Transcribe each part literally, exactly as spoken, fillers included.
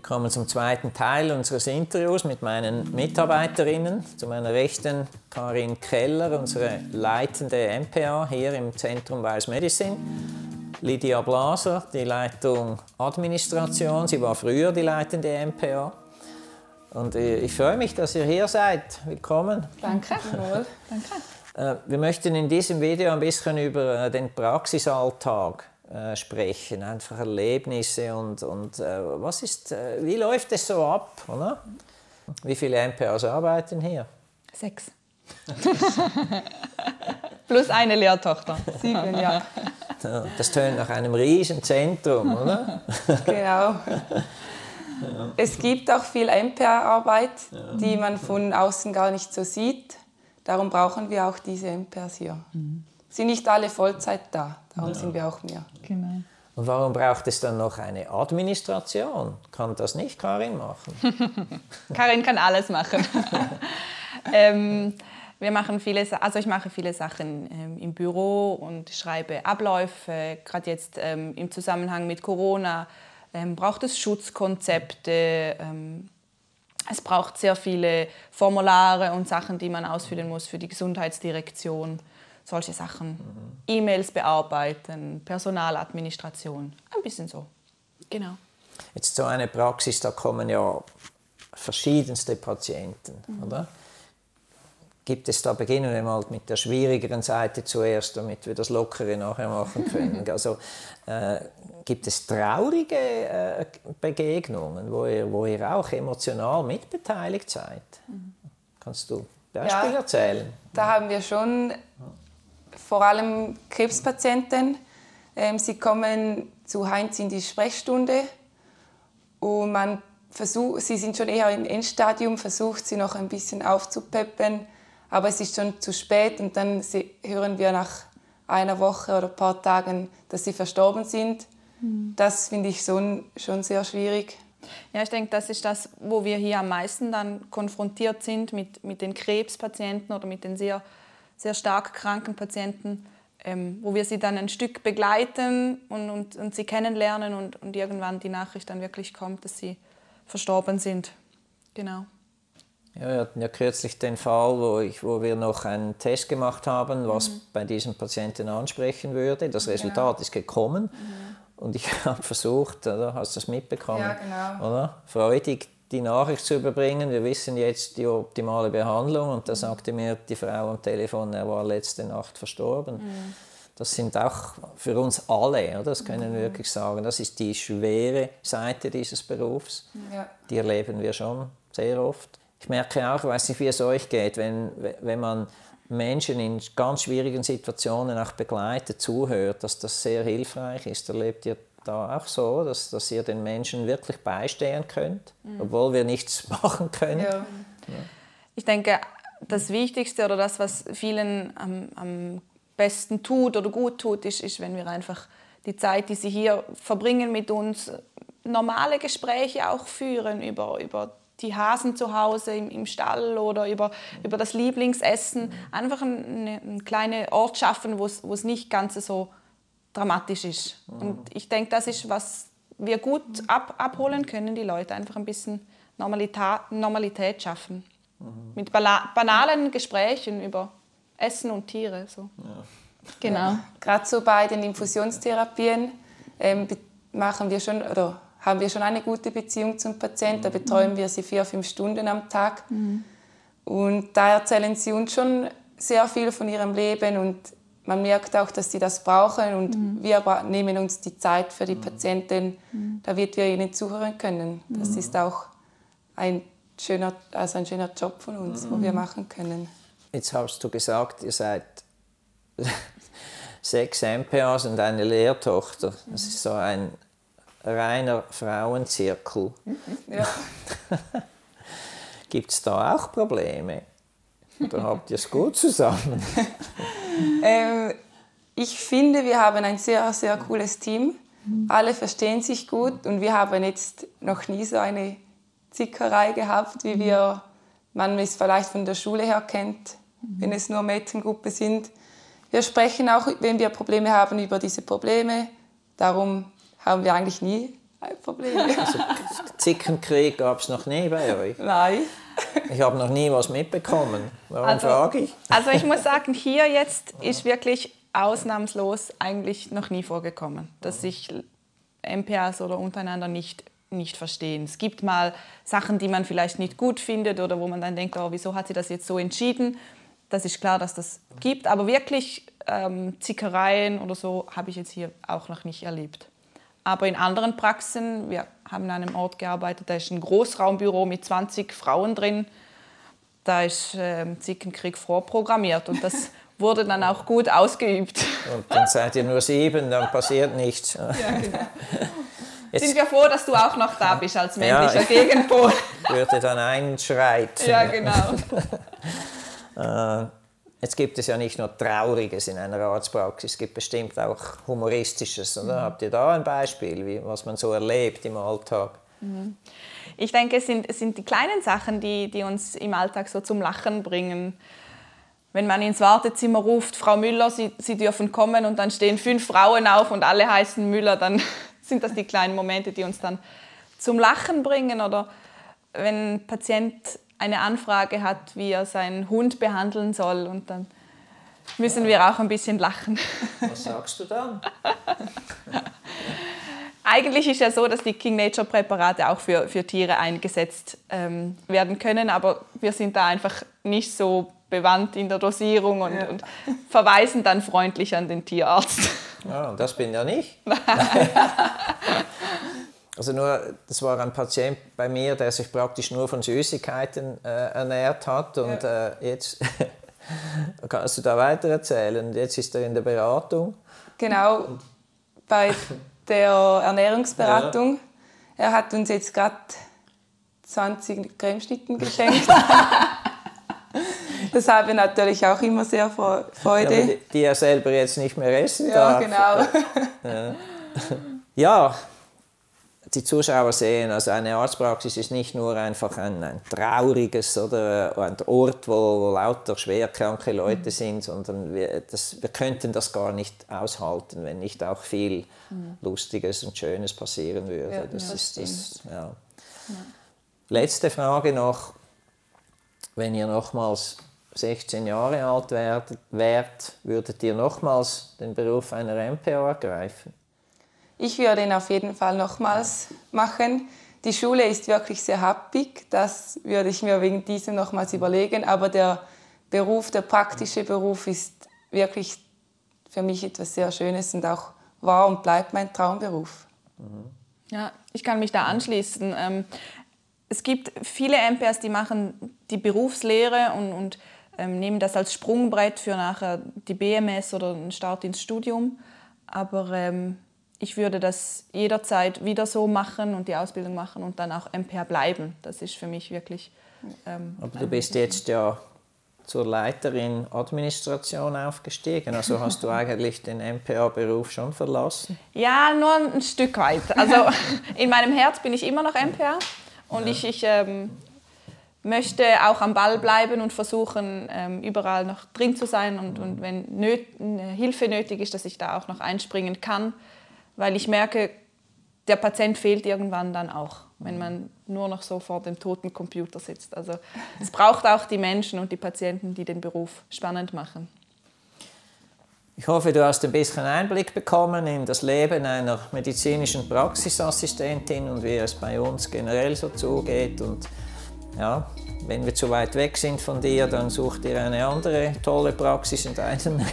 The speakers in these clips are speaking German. Wir kommen zum zweiten Teil unseres Interviews mit meinen Mitarbeiterinnen. Zu meiner Rechten Karin Keller, unsere leitende M P A hier im Zentrum Wise Medicine. Lydia Blaser, die Leitung Administration. Sie war früher die leitende M P A. Und ich freue mich, dass ihr hier seid. Willkommen. Danke. Danke. Wir möchten in diesem Video ein bisschen über den Praxisalltag sprechen, einfach Erlebnisse und, und was ist, wie läuft es so ab, oder? Wie viele M P As arbeiten hier? Sechs. Plus eine Lehrtochter. Sieben, ja. Das tönt nach einem riesen Zentrum, oder? Genau. Es gibt auch viel M P A-Arbeit, ja, die man von außen gar nicht so sieht. Darum brauchen wir auch diese M P As hier. Mhm. Sind nicht alle Vollzeit da, darum ja. sind wir auch mehr. Genau. Und warum braucht es dann noch eine Administration? Kann das nicht Karin machen? Karin kann alles machen. ähm, wir machen viele, also ich mache viele Sachen ähm, im Büro und schreibe Abläufe. Gerade jetzt ähm, im Zusammenhang mit Corona ähm, braucht es Schutzkonzepte. Ähm, es braucht sehr viele Formulare und Sachen, die man ausfüllen muss für die Gesundheitsdirektion. Solche Sachen, mhm. E-Mails bearbeiten, Personaladministration, ein bisschen so, genau. Jetzt so eine Praxis, da kommen ja verschiedenste Patienten, mhm. oder? Gibt es da, beginnen wir mal mit der schwierigeren Seite zuerst, damit wir das Lockere nachher machen können. Also äh, gibt es traurige äh, Begegnungen, wo ihr, wo ihr auch emotional mitbeteiligt seid? Mhm. Kannst du Beispiel ja, erzählen? Da haben wir schon vor allem Krebspatienten. Ähm, sie kommen zu Heinz in die Sprechstunde und man versucht, sie sind schon eher im Endstadium, versucht sie noch ein bisschen aufzupeppen, aber es ist schon zu spät und dann sie, hören wir nach einer Woche oder ein paar Tagen, dass sie verstorben sind. Mhm. Das finde ich schon, schon sehr schwierig. Ja, ich denke, das ist das, wo wir hier am meisten dann konfrontiert sind mit, mit den Krebspatienten oder mit den sehr sehr stark kranken Patienten, ähm, wo wir sie dann ein Stück begleiten und, und, und sie kennenlernen und, und irgendwann die Nachricht dann wirklich kommt, dass sie verstorben sind. Genau. Ja, wir hatten ja kürzlich den Fall, wo, ich, wo wir noch einen Test gemacht haben, was mhm. bei diesem Patienten ansprechen würde. Das Resultat genau. ist gekommen mhm. und ich habe versucht, oder, hast du das mitbekommen, ja, genau. oder? Freudig die Nachricht zu überbringen, wir wissen jetzt die optimale Behandlung. Und da sagte mir die Frau am Telefon, er war letzte Nacht verstorben. Mhm. Das sind auch für uns alle, oder? Das können wir mhm. wirklich sagen, das ist die schwere Seite dieses Berufs. Ja. Die erleben wir schon sehr oft. Ich merke auch, ich weiß nicht, wie es euch geht, wenn, wenn man Menschen in ganz schwierigen Situationen auch begleitet, zuhört, dass das sehr hilfreich ist. Erlebt ihr da auch so, dass, dass ihr den Menschen wirklich beistehen könnt, mhm. obwohl wir nichts machen können? Ja. Ja. Ich denke, das Wichtigste oder das, was vielen am, am besten tut oder gut tut, ist, ist, wenn wir einfach die Zeit, die sie hier verbringen mit uns, normale Gespräche auch führen über, über die Hasen zu Hause im, im Stall oder über, über das Lieblingsessen. Einfach eine, eine kleine Ort schaffen, wo es nicht ganz so dramatisch ist. Und ich denke, das ist, was wir gut ab, abholen können, die Leute einfach ein bisschen Normalität, Normalität schaffen. Mhm. Mit banalen Gesprächen über Essen und Tiere. So. Ja. Genau. Ja. Gerade so bei den Infusionstherapien ähm, machen wir schon, oder haben wir schon eine gute Beziehung zum Patienten. Da betreuen mhm. wir sie vier, fünf Stunden am Tag. Mhm. Und da erzählen sie uns schon sehr viel von ihrem Leben und man merkt auch, dass sie das brauchen und mhm. wir nehmen uns die Zeit für die Patienten, mhm. damit wir ihnen zuhören können. Das mhm. ist auch ein schöner, also ein schöner Job von uns, mhm. wo wir machen können. Jetzt hast du gesagt, ihr seid sechs M P As und eine Lehrtochter. Das ist so ein reiner Frauenzirkel. Mhm. Ja. Gibt es da auch Probleme? Oder habt ihr es gut zusammen? Ähm, ich finde, wir haben ein sehr, sehr cooles Team. Alle verstehen sich gut und wir haben jetzt noch nie so eine Zickerei gehabt, wie wir, man es vielleicht von der Schule her kennt, wenn es nur Mädchengruppe sind. Wir sprechen auch, wenn wir Probleme haben, über diese Probleme. Darum haben wir eigentlich nie Probleme. Also Sickenkrieg gab es noch nie bei euch? Nein. Ich habe noch nie was mitbekommen. Warum also, frage ich? Also ich muss sagen, hier jetzt ist wirklich ausnahmslos eigentlich noch nie vorgekommen, dass sich M P As oder untereinander nicht, nicht verstehen. Es gibt mal Sachen, die man vielleicht nicht gut findet oder wo man dann denkt, oh, wieso hat sie das jetzt so entschieden? Das ist klar, dass das gibt, aber wirklich ähm, Zickereien oder so habe ich jetzt hier auch noch nicht erlebt. Aber in anderen Praxen, wir haben an einem Ort gearbeitet, da ist ein Großraumbüro mit zwanzig Frauen drin, da ist ähm, Zickenkrieg vorprogrammiert und das wurde dann auch gut ausgeübt. Und dann seid ihr nur sieben, dann passiert nichts. Ja, genau. Jetzt sind wir froh, dass du auch noch da bist als männlicher ja, Gegenpol. Ich würde dann einschreiten. Ja, genau. Jetzt gibt es ja nicht nur Trauriges in einer Arztpraxis, es gibt bestimmt auch Humoristisches. Oder? Mhm. Habt ihr da ein Beispiel, wie, was man so erlebt im Alltag? Mhm. Ich denke, es sind, es sind die kleinen Sachen, die, die uns im Alltag so zum Lachen bringen. Wenn man ins Wartezimmer ruft, Frau Müller, Sie, Sie dürfen kommen, und dann stehen fünf Frauen auf und alle heißen Müller, dann sind das die kleinen Momente, die uns dann zum Lachen bringen. Oder wenn ein Patient eine Anfrage hat, wie er seinen Hund behandeln soll, und dann müssen wir auch ein bisschen lachen. Was sagst du dann? Eigentlich ist ja so, dass die King-Nature-Präparate auch für, für Tiere eingesetzt ähm, werden können, aber wir sind da einfach nicht so bewandt in der Dosierung und, ja. und verweisen dann freundlich an den Tierarzt. Ja, das bin ja nicht. Also nur, das war ein Patient bei mir, der sich praktisch nur von Süßigkeiten äh, ernährt hat, und ja. äh, jetzt kannst du da weiter erzählen. Jetzt ist er in der Beratung. Genau, bei der Ernährungsberatung. Ja. Er hat uns jetzt gerade zwanzig Cremeschnitten geschenkt. Das habe ich natürlich auch immer sehr Freude. Ja, die, die er selber jetzt nicht mehr essen darf. Ja, genau. Ja, die Zuschauer sehen, also eine Arztpraxis ist nicht nur einfach ein, ein trauriges oder ein Ort, wo, wo lauter schwerkranke Leute mhm. sind, sondern wir, das, wir könnten das gar nicht aushalten, wenn nicht auch viel mhm. Lustiges und Schönes passieren würde. Ja, das ja, ist das, ja. Ja. Letzte Frage noch. Wenn ihr nochmals sechzehn Jahre alt wärt, würdet ihr nochmals den Beruf einer M P A ergreifen? Ich würde ihn auf jeden Fall nochmals machen. Die Schule ist wirklich sehr happig, das würde ich mir wegen diesem nochmals überlegen. Aber der Beruf, der praktische Beruf, ist wirklich für mich etwas sehr Schönes und auch war und bleibt mein Traumberuf. Ja, ich kann mich da anschließen. Ähm Es gibt viele M P As, die machen die Berufslehre und, und ähm, nehmen das als Sprungbrett für nachher die B M S oder einen Start ins Studium. Aber ähm, ich würde das jederzeit wieder so machen und die Ausbildung machen und dann auch M P A bleiben. Das ist für mich wirklich... Ähm, Aber du bist jetzt ja zur Leiterin Administration aufgestiegen. Also hast du eigentlich den M P A-Beruf schon verlassen? Ja, nur ein Stück weit. Also in meinem Herz bin ich immer noch M P A. Und ja. ich, ich ähm, möchte auch am Ball bleiben und versuchen, ähm, überall noch drin zu sein. Und, und wenn nöt, Hilfe nötig ist, dass ich da auch noch einspringen kann. Weil ich merke, der Patient fehlt irgendwann dann auch, wenn man nur noch so vor dem toten Computer sitzt. Also es braucht auch die Menschen und die Patienten, die den Beruf spannend machen. Ich hoffe, du hast ein bisschen Einblick bekommen in das Leben einer medizinischen Praxisassistentin und wie es bei uns generell so zugeht. Und ja, wenn wir zu weit weg sind von dir, dann such dir eine andere tolle Praxis und einen.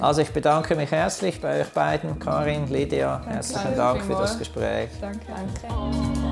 Also ich bedanke mich herzlich bei euch beiden, Karin, Lydia. Danke. Herzlichen Dank für das Gespräch. Danke. Danke.